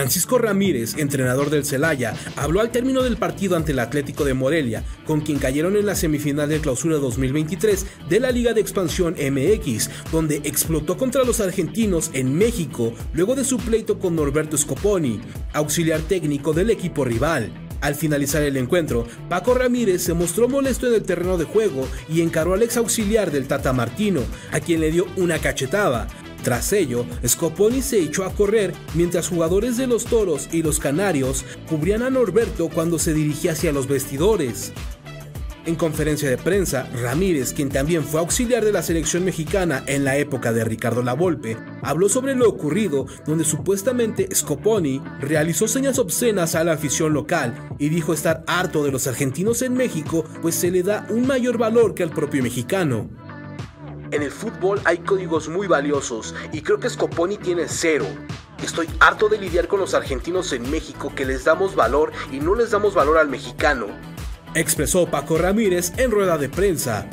Francisco Ramírez, entrenador del Celaya, habló al término del partido ante el Atlético de Morelia, con quien cayeron en la semifinal de clausura 2023 de la Liga de Expansión MX, donde explotó contra los argentinos en México luego de su pleito con Norberto Scoponi, auxiliar técnico del equipo rival. Al finalizar el encuentro, Paco Ramírez se mostró molesto en el terreno de juego y encaró al ex auxiliar del Tata Martino, a quien le dio una cachetada. Tras ello, Scoponi se echó a correr mientras jugadores de los Toros y los Canarios cubrían a Norberto cuando se dirigía hacia los vestidores. En conferencia de prensa, Ramírez, quien también fue auxiliar de la selección mexicana en la época de Ricardo La Volpe, habló sobre lo ocurrido, donde supuestamente Scoponi realizó señas obscenas a la afición local y dijo estar harto de los argentinos en México, pues se le da un mayor valor que al propio mexicano. En el fútbol hay códigos muy valiosos y creo que Scoponi tiene cero. Estoy harto de lidiar con los argentinos en México que les damos valor y no les damos valor al mexicano, expresó Paco Ramírez en rueda de prensa.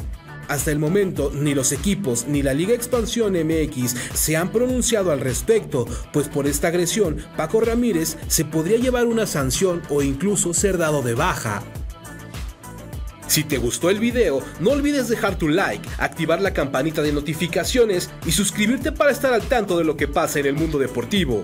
Hasta el momento, ni los equipos ni la Liga Expansión MX se han pronunciado al respecto, pues por esta agresión, Paco Ramírez se podría llevar una sanción o incluso ser dado de baja. Si te gustó el video, no olvides dejar tu like, activar la campanita de notificaciones y suscribirte para estar al tanto de lo que pasa en el mundo deportivo.